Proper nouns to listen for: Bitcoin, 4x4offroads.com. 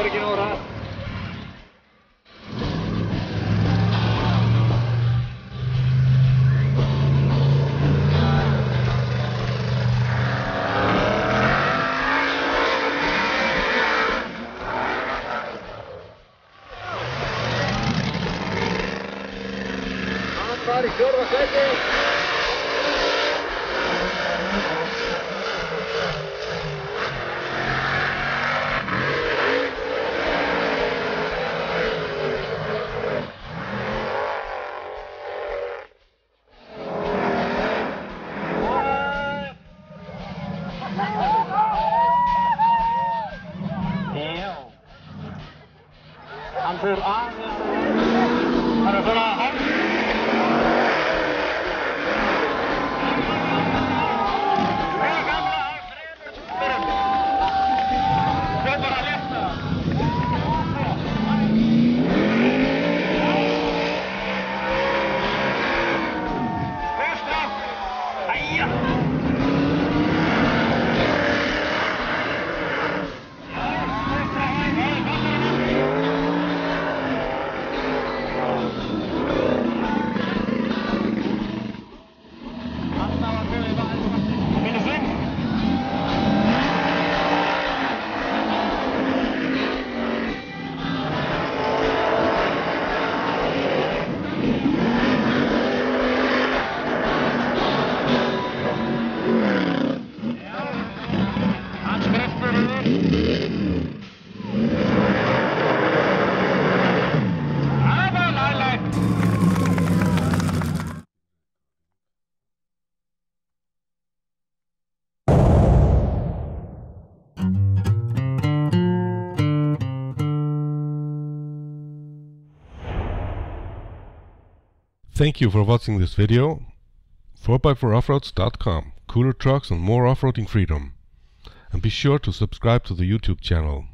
hoor ik je nou raad. Aanvaar die curve, kijk eens. Aan voor aan en voor aan hard. Thank you for watching this video. 4x4offroads.com. Cooler trucks and more off-roading freedom. And be sure to subscribe to the YouTube channel.